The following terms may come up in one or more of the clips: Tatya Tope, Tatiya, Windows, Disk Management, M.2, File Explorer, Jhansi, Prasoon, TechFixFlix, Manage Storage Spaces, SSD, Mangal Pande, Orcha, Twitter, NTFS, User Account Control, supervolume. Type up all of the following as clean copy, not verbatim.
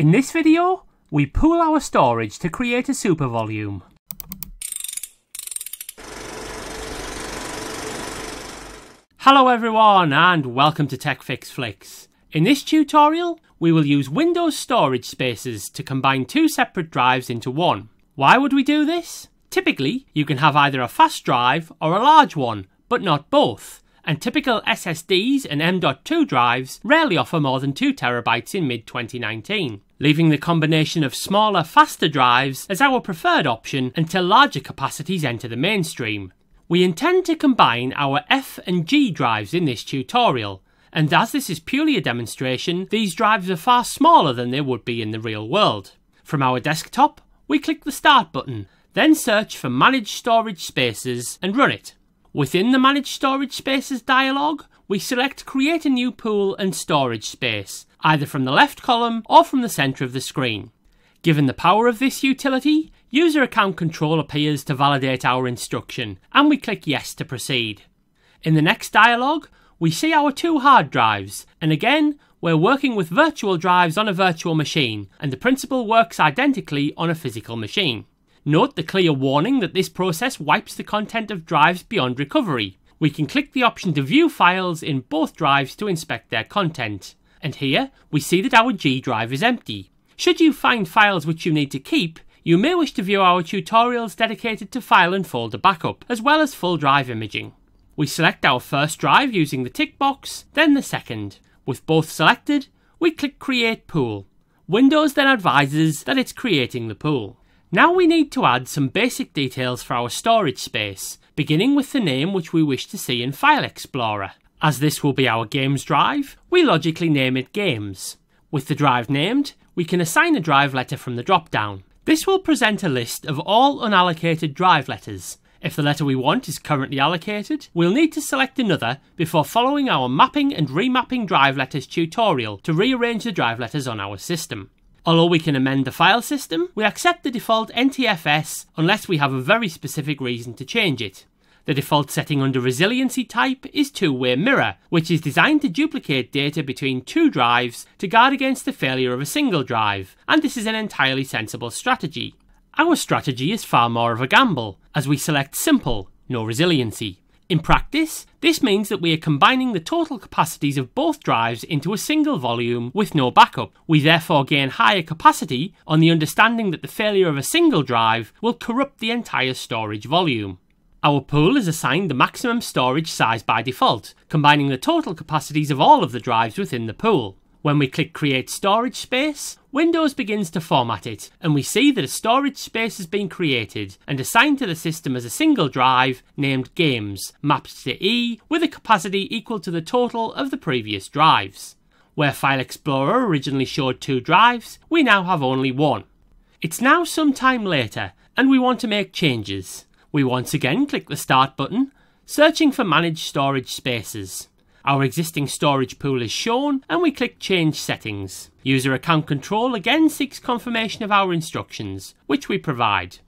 In this video, we pool our storage to create a super volume. Hello everyone and welcome to TechFixFlix. In this tutorial, we will use Windows storage spaces to combine two separate drives into one. Why would we do this? Typically, you can have either a fast drive or a large one, but not both. And typical SSDs and M.2 drives rarely offer more than 2 TB in mid-2019, leaving the combination of smaller, faster drives as our preferred option until larger capacities enter the mainstream. We intend to combine our F and G drives in this tutorial, and as this is purely a demonstration, these drives are far smaller than they would be in the real world. From our desktop, we click the Start button, then search for Manage Storage Spaces and run it. Within the Manage Storage Spaces dialog, we select Create a new pool and storage space, either from the left column or from the centre of the screen. Given the power of this utility, User Account Control appears to validate our instruction, and we click Yes to proceed. In the next dialog, we see our two hard drives, and again, we're working with virtual drives on a virtual machine, and the principle works identically on a physical machine. Note the clear warning that this process wipes the content of drives beyond recovery. We can click the option to view files in both drives to inspect their content. And here, we see that our G drive is empty. Should you find files which you need to keep, you may wish to view our tutorials dedicated to file and folder backup, as well as full drive imaging. We select our first drive using the tick box, then the second. With both selected, we click Create Pool. Windows then advises that it's creating the pool. Now we need to add some basic details for our storage space, beginning with the name which we wish to see in File Explorer. As this will be our games drive, we logically name it Games. With the drive named, we can assign a drive letter from the drop-down. This will present a list of all unallocated drive letters. If the letter we want is currently allocated, we'll need to select another before following our mapping and remapping drive letters tutorial to rearrange the drive letters on our system. Although we can amend the file system, we accept the default NTFS unless we have a very specific reason to change it. The default setting under Resiliency Type is Two-Way Mirror, which is designed to duplicate data between two drives to guard against the failure of a single drive, and this is an entirely sensible strategy. Our strategy is far more of a gamble, as we select Simple, no resiliency. In practice, this means that we are combining the total capacities of both drives into a single volume with no backup. We therefore gain higher capacity on the understanding that the failure of a single drive will corrupt the entire storage volume. Our pool is assigned the maximum storage size by default, combining the total capacities of all of the drives within the pool. When we click Create Storage Space, Windows begins to format it, and we see that a storage space has been created and assigned to the system as a single drive named Games, mapped to E, with a capacity equal to the total of the previous drives. Where File Explorer originally showed two drives, we now have only one. It's now some time later, and we want to make changes. We once again click the Start button, searching for Manage Storage Spaces. Our existing storage pool is shown, and we click Change Settings. User Account Control again seeks confirmation of our instructions, which we provide.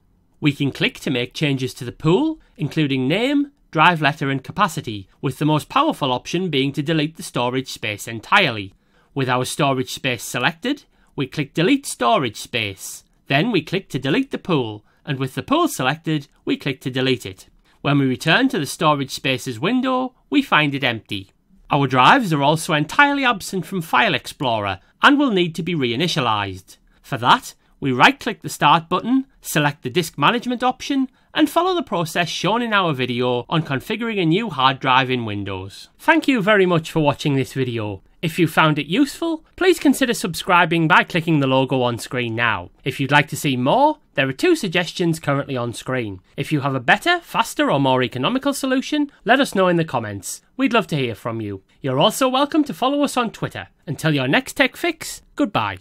We can click to make changes to the pool, including name, drive letter and capacity, with the most powerful option being to delete the storage space entirely. With our storage space selected, we click Delete Storage Space. Then we click to delete the pool, and with the pool selected, we click to delete it. When we return to the Storage Spaces window, we find it empty. Our drives are also entirely absent from File Explorer and will need to be reinitialized. For that, we right-click the Start button, select the Disk Management option, and follow the process shown in our video on configuring a new hard drive in Windows. Thank you very much for watching this video. If you found it useful, please consider subscribing by clicking the logo on screen now. If you'd like to see more, there are two suggestions currently on screen. If you have a better, faster or more economical solution, let us know in the comments. We'd love to hear from you. You're also welcome to follow us on Twitter. Until your next tech fix, goodbye.